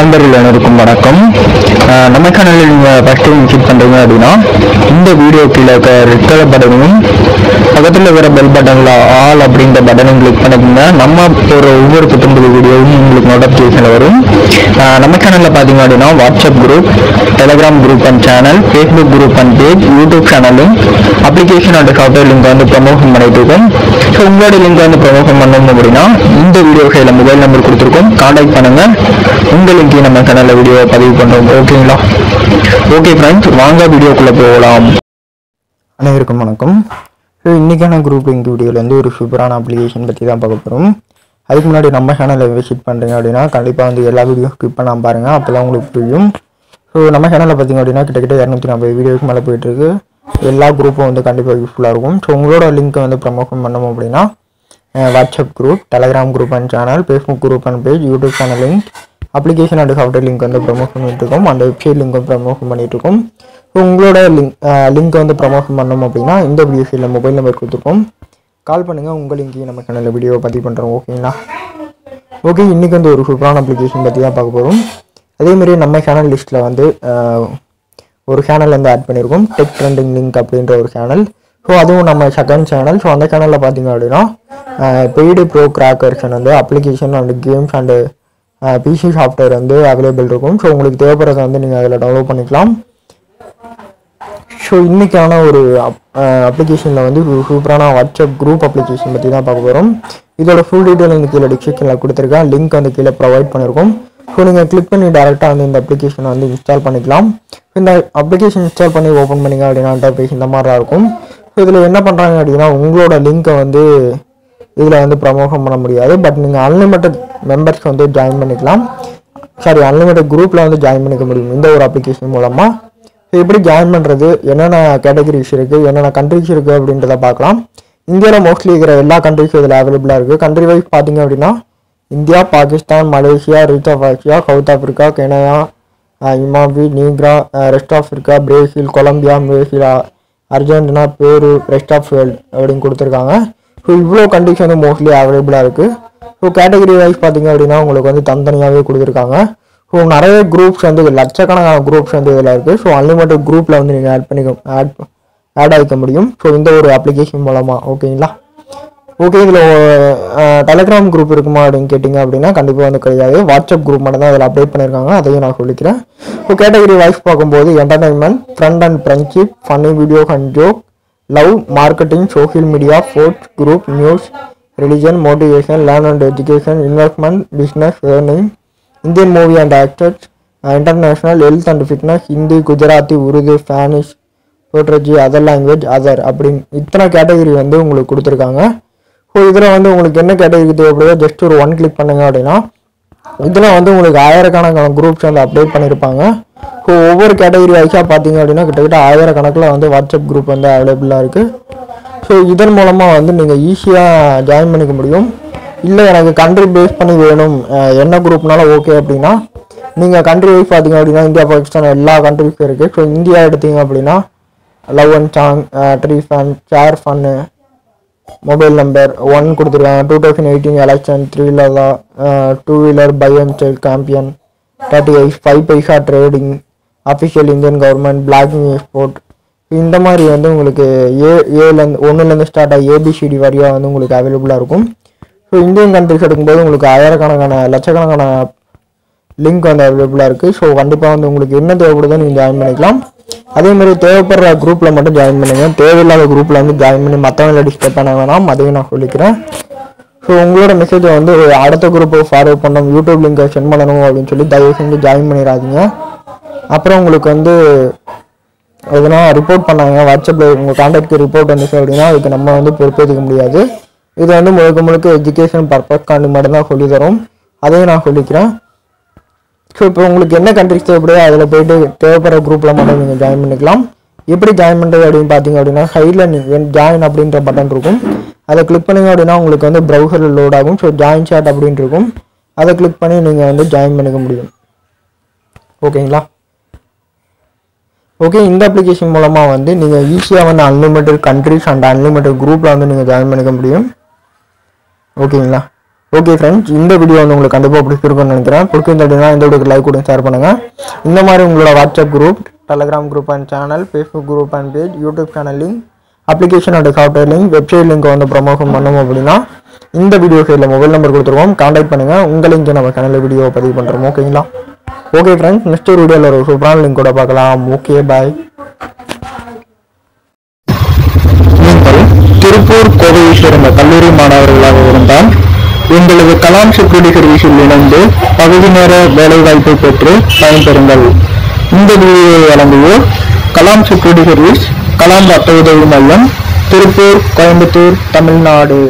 நண்பர்கள் அனைவருக்கும் வணக்கம். நம்ம சேனலில் நீங்கள் ஃபஸ்ட் டைம் விசிட் பண்ணுறீங்க அப்படின்னா இந்த வீடியோ கீழே இருக்க ரெட் கலர் பட்டனும் பக்கத்தில் இருக்கிற பெல் பட்டனில் ஆல் அப்படின்ற பட்டனும் கிளிக் பண்ணிங்கன்னா நம்ம போகிற ஒவ்வொரு புத்தம்புது வீடியோவும் உங்களுக்கு நோட்டிஃபிகேஷன் வரும். நம்ம சேனலில் பார்த்தீங்க அப்படின்னா WhatsApp group, Telegram group and channel, Facebook group and page, YouTube சேனலும் அப்ளிகேஷன் அண்ட் சாஃப்ட்வேர் லிங்க் வந்து ப்ரமோஷன் பண்ணிட்டு இருக்கோம். ஸோ உங்களோட லிங்க் வந்து ப்ரமோஷன் பண்ணணும் அப்படின்னா இந்த வீடியோ கையில் மொபைல் நம்பர் கொடுத்துருக்கோம், கான்டாக்ட் பண்ணுங்க. உங்களுக்கு நம்ம சேனல்ல வீடியோ பதிவு பண்றோம். ஓகேங்களா? ஓகே ஃப்ரெண்ட்ஸ், வாங்க வீடியோக்குள்ள போகலாம். அனைவருக்கும் வணக்கம். ஸோ இன்றைக்கான குரூப் லிங்க் வீடியோலேருந்து ஒரு சூப்பரான அப்ளிகேஷன் பற்றி தான் பார்க்க போகிறோம். அதுக்கு முன்னாடி நம்ம சேனலை விசிட் பண்ணுறீங்க அப்படின்னா கண்டிப்பாக வந்து எல்லா வீடியோ ஸ்கிப் பண்ணாமல் பாருங்கள், அப்போல்லாம் உங்களுக்கு புரியும். ஸோ நம்ம சேனலில் பார்த்தீங்க அப்படின்னா கிட்டத்தட்ட 240 வீடியோக்கு மேலே போயிட்டுருக்கு. எல்லா குரூப்பும் வந்து கண்டிப்பாக யூஸ்ஃபுல்லாக இருக்கும். ஸோ உங்களோட லிங்க்கை வந்து ப்ரமோஷன் பண்ணோம் அப்படின்னா WhatsApp group, Telegram group and channel, Facebook group and page, YouTube channel link, application and software link வந்து ப்ரமோட் பண்ணிகிட்ருக்கோம். அந்த வெப்சைட் லிங்க்கும் ப்ரமோஷன் பண்ணிகிட்ருக்கோம். ஸோ உங்களோட லிங்க்கை வந்து ப்ரமோஷன் பண்ணோம் அப்படின்னா இந்த வீடியோ சைடில் மொபைல் நம்பர் கொடுத்துருக்கோம், கால் பண்ணுங்கள். உங்கள் லிங்கையும் நம்ம சேனலில் வீடியோவை பதிவு பண்ணுறோம். ஓகேங்களா? ஓகே, இன்றைக்கி வந்து ஒரு சூப்பரான அப்ளிகேஷன் பற்றி தான் பார்க்க போகிறோம். அதேமாதிரி நம்ம சேனல் லிஸ்ட்டில் வந்து ஒரு சேனல் வந்து ஆட் பண்ணியிருக்கோம், டெக் ட்ரெண்டிங் லிங்க் அப்படின்ற ஒரு சேனல். ஸோ அதுவும் நம்ம செகண்ட் சேனல். ஸோ அந்த சேனலில் பார்த்தீங்க அப்படின்னா பெய்டு ப்ரோ கிராக்கர்ஷன் வந்து application and games and PC software வந்து அவைலபிள் இருக்கும். ஸோ உங்களுக்கு தேவைப்படுறதை வந்து நீங்கள் அதில் டவுன்லோட் பண்ணிக்கலாம். ஸோ இன்றைக்கான ஒரு அப்ளிகேஷனில் வந்து சூப்பரான வாட்ஸ்அப் குரூப் அப்ளிகேஷன் பற்றி தான் பார்க்க போகிறோம். இதோட ஃபுல் டீட்டெயில் வந்து கீழே டிஸ்கிரிப்ஷனில் கொடுத்துருக்கேன், லிங்க் வந்து கீழே ப்ரொவைட் பண்ணியிருக்கோம். ஸோ நீங்கள் கிளிக் பண்ணி டேரெக்டாக வந்து இந்த அப்ளிகேஷனை வந்து இன்ஸ்டால் பண்ணிக்கலாம். இந்த அப்ளிகேஷன் இன்ஸ்டால் பண்ணி ஓப்பன் பண்ணிங்க அப்படின்னா இன்டர்ஃபேஸ் இந்த மாதிரி தான் இருக்கும். ஸோ இதில் என்ன பண்ணுறாங்க அப்படின்னா உங்களோட லிங்க்கை வந்து இதில் வந்து ப்ரமோஷன் பண்ண முடியாது. பட் நீங்கள் அன்லிமிட்டட் மெம்பர்ஸ் வந்து ஜாயின் பண்ணிக்கலாம். அன்லிமிட்டட் குரூப்பில் வந்து ஜாயின் பண்ணிக்க முடியும் இந்த ஒரு அப்ளிகேஷன் மூலமாக. ஸோ எப்படி ஜாயின் பண்ணுறது, என்னென்ன கேட்டகரிஸ் இருக்குது, என்னென்ன கண்ட்ரிஸ் இருக்குது அப்படின்றத பார்க்கலாம். இந்தியாவில் மோஸ்ட்லி இருக்கிற எல்லா கண்ட்ரிஸும் இதில் அவைலபிளாக இருக்குது. கண்ட்ரி வைஸ் பார்த்தீங்க அப்படின்னா India, Pakistan, Malaysia, rest of Asia, South Africa, Kenya, இமாபி, நீக்ரா, rest Africa, Brazil, Colombia, Malaysia, Argentina, Peru, rest of world அப்படின்னு கொடுத்துருக்காங்க. ஸோ இவ்வளோ கண்ட்ரிஸ் வந்து மோஸ்ட்லி அவைலபிளாக இருக்குது. ஸோ கேட்டகரி வைஸ் பார்த்திங்க அப்படின்னா உங்களுக்கு வந்து தனித்தனியாகவே கொடுத்துருக்காங்க. ஸோ நிறைய குரூப்ஸ் வந்து லட்சக்கணக்கான குரூப்ஸ் வந்து இதில் இருக்குது. ஸோ அன்லிமிட்டட் குரூப்பில் வந்து நீங்கள் ஆட் ஆகிக்க முடியும். ஸோ இந்த ஒரு அப்ளிகேஷன் மூலமாக. ஓகேங்களா? ஓகே, இதில் டெலிகிராம் குரூப் இருக்குமா அப்படின்னு கேட்டிங்க அப்படின்னா கண்டிப்பாக வந்து கிடையாது. வாட்ஸ்அப் குரூப் மட்டும் தான் இதில் அப்டேட் பண்ணியிருக்காங்க, அதையும் நான் சொல்லிக்கிறேன். ஸோ கேட்டகரி வைஸ் பார்க்கும்போது entertainment, friend and friendship, funny video and joke, love, marketing, social media, fort group, news, religion, motivation, learn and education, investment, business, earning, Indian movie and actors, international, health and fitness, Hindi, Gujarati, Urdu, Spanish, Portuguese, other language, other அப்படின்னு இத்தனை category வந்து உங்களுக்கு கொடுத்துருக்காங்க. So இதில் வந்து உங்களுக்கு என்ன category தேவைப்படுதோ ஜஸ்ட் ஒரு ஒன் கிளிக் பண்ணுங்க அப்படின்னா இதில் வந்து உங்களுக்கு ஆயிரக்கணக்கான குரூப்ஸ் வந்து அப்டேட் பண்ணியிருப்பாங்க. ஸோ ஒவ்வொரு கேட்டகரி வைஸாக பார்த்தீங்க அப்படின்னா கிட்டத்தட்ட ஆயிரக்கணக்கில் வந்து வாட்ஸ்அப் குரூப் வந்து அவைலபிளாக இருக்குது. ஸோ இதன் மூலமாக வந்து நீங்கள் ஈஸியாக ஜாயின் பண்ணிக்க முடியும். இல்லை எனக்கு கண்ட்ரி பேஸ் பண்ணி வேணும், என்ன குரூப்னால ஓகே அப்படின்னா நீங்கள் கண்ட்ரி வைஸ் பார்த்தீங்க அப்படின்னா இந்தியா, பாகிஸ்தான் எல்லா கண்ட்ரிஸும் இருக்குது. ஸோ இந்தியா எடுத்தீங்க அப்படின்னா love and song, tree fun, share fun, mobile number 1 கொடுத்துருக்காங்க, 2018 election, 3 Latha, 2 wheeler, buy and sale champion, 38, 5 paisa trading, official Indian government, blocking export. இந்த மாதிரி வந்து உங்களுக்கு ஒன்றுலேருந்து ஸ்டார்ட் ஆகி ஏபிசிடி வரையாக வந்து உங்களுக்கு அவைலபிளாக இருக்கும். ஸோ இந்தியன் கண்ட்ரிஸ் எடுக்கும்போது உங்களுக்கு ஆயிரக்கணக்கான லட்சக்கணக்கான லிங்க் வந்து அவைலபிளாக இருக்குது. ஸோ கண்டிப்பாக வந்து உங்களுக்கு என்ன தேவைப்படுதோ நீங்கள் ஜாயின் பண்ணிக்கலாம். அதேமாதிரி தேவைப்படுற குரூப்பில் மட்டும் ஜாயின் பண்ணுங்க, தேவையில்லாத குரூப்பில் வந்து ஜாயின் பண்ணி மற்றவங்களை டிஸ்டர்ப் பண்ண வேணாம், அதையும் நான் சொல்லிக்கிறேன். ஸோ உங்களோட மெசேஜை வந்து அடுத்த குரூப்பை ஃபார்வர்ட் பண்ணணும், யூடியூப் லிங்கை சென்ட் பண்ணணும் அப்படின்னு சொல்லி தயவு செஞ்சு ஜாயின் பண்ணிடாதீங்க. அப்புறம் உங்களுக்கு வந்து எதுனா ரிப்போர்ட் பண்ணாங்க வாட்ஸ்அப்பில், உங்கள் கான்டாக்ட்க்கு ரிப்போர்ட் வந்துச்சு அப்படின்னா அதுக்கு நம்ம வந்து பொறுப்பேற்க முடியாது. இது வந்து முழுக்க முழுக்க எஜுகேஷன் பர்பஸ்க்காண்டி மட்டும்தான் சொல்லி தரும், அதையும் நான் சொல்லிக்கிறேன். ஸோ இப்போ உங்களுக்கு என்ன கண்ட்ரிஸ் தேவைப்படுதோ அதில் போய்ட்டு தேவைப்படுற குரூப்பில் மட்டும் நீங்கள் ஜாயின் பண்ணிக்கலாம். எப்படி ஜாயின் பண்ணுறது அப்படின்னு பார்த்தீங்க அப்படின்னா சைடில் நீங்கள் ஜாயின் அப்படின்ற பட்டன் இருக்கும், அதை கிளிக் பண்ணிங்க அப்படின்னா உங்களுக்கு வந்து ப்ரௌசரில் லோட் ஆகும். ஸோ ஜாயின் சாட் அப்படின்ட்டு இருக்கும், அதை கிளிக் பண்ணி நீங்கள் வந்து ஜாயின் பண்ணிக்க முடியும். ஓகேங்களா? ஓகே, இந்த அப்ளிகேஷன் மூலமாக வந்து நீங்கள் ஈஸியாக வந்து அன்லிமிட்டட் கண்ட்ரிஸ் அண்ட் அன்லிமிட்டட் குரூப்பில் வந்து நீங்கள் ஜாயின் பண்ணிக்க முடியும். ஓகேங்களா? ஓகே ஃப்ரெண்ட்ஸ், இந்த வீடியோ வந்து உங்களுக்கு கண்டிப்பாக பிடிச்சிருக்கும்னு நினைக்கிறேன். பிடிச்சிருந்தா இந்த வீடியோக்கு லைக் கொடுத்து ஷேர் பண்ணுங்கள். இந்த மாதிரி உங்களோட WhatsApp group, Telegram group and channel, Facebook group and page, YouTube channel link, application and software link, website link வந்து ப்ரமோஷன் பண்ணணும் அப்படின்னா இந்த வீடியோ சைடில் மொபைல் நம்பர் கொடுத்துருவோம். கான்டாக்ட் பண்ணுங்கள். உங்கள் லிங்க் நம்ம சேனலில் வீடியோவை பதிவு பண்ணுறோம். ஓகேங்களா? ஓகே ஃப்ரெண்ட்ஸ், நெக்ஸ்ட் வீடியோவில் ஒரு சூப்பரான லிங்க் கூட பார்க்கலாம். Okay bye. திருப்பூர் கோவையை சேர்ந்த கல்லூரி மாணவர்களாக இருந்தால் எங்களது கலாம் செக்யூரிட்டி சர்வீஸில் இணைந்து பகுதி நேர வேலைவாய்ப்பை பெற்று பயன்பெறுங்கள். இந்த வீடியோவை வழங்குவோர் கலாம் செக்யூரிட்டி சர்வீஸ், கலாம் ரத்த உதவி மையம், திருப்பூர், கோயம்புத்தூர், தமிழ்நாடு.